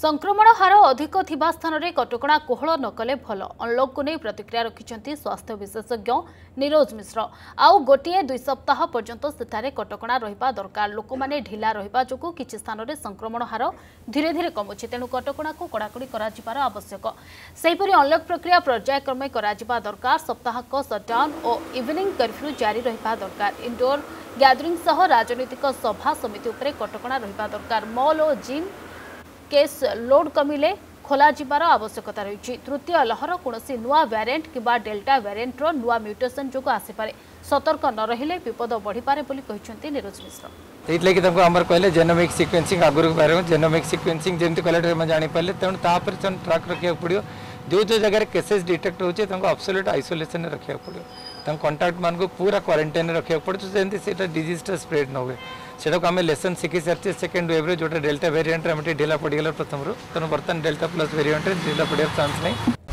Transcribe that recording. संक्रमण हार अधिक स्थान में कटका कोहल नकले भल अनलक को नहीं प्रतिक्रिया रखिंट स्वास्थ्य विशेषज्ञ नीरज मिश्र। आउ गोटे दुई सप्ताह पर्यंत सेठारे कटका रहिबा दरकार। लोक मैंने ढिला रहिबा जोगु किछि स्थान में संक्रमण हार धीरे धीरे कमुछि, तेणु कटका को कड़ाकड़ी कर आवश्यक। सेहिपरि अनलक प्रक्रिया पर्यायक्रमे करा दरकार। सप्ताहक सटडाउन और इवनिंग कर्फ्यू जारी रहिबा दरकार। इंडोर गैदरिंग सह राजनीतिक सभा समिति उपरे कटका रहिबा दरकार। मॉल और जिम केस लोड कमिले खोला जिबार आवश्यकता रही। तृतीय लहर कोनोसी नुआ वेरिएंट किबा डेल्टा वेरिएंटर नुआ म्यूटेशन जो आसीपे सतर्क न रहिले विपद बढ़ी पारे बोली कहिसेंती नीरज मिश्र। एट लेके तमको हमर कहले जेनोमिक सीक्वेंसिंग आगुरु बारे में जेनोमिक सीक्वेंसिंग जेंति कहले हम जानि पाले तण ता पर तण ट्रैक रखिया पड़ियो। जो जगह केसेस डिटेक्ट होचे तमको एब्सोल्यूट आइसोलेशन रखिया पड़ियो। तम कांटेक्ट मान को पूरा क्वारंटाइन रखिया पड़तो जेंति सेटा डिजीज स्प्रेड न होवे। सेटा आम लेसन शिखी सारी सेकेंड वेव रे जोटा डेल्टा वेरिएंट ढिला पड़गला प्रथम तेनाली बर्तमान डेल्टा प्लस वेरिएंट ढिला पड़े चांस नहीं।